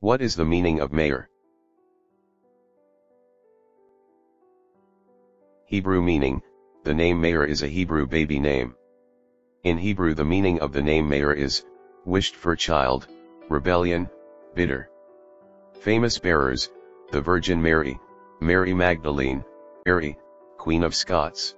What is the meaning of Meir? Hebrew meaning, the name Meir is a Hebrew baby name. In Hebrew the meaning of the name Meir is, wished for child, rebellion, bitter. Famous bearers, the Virgin Mary, Mary Magdalene, Mary, Queen of Scots.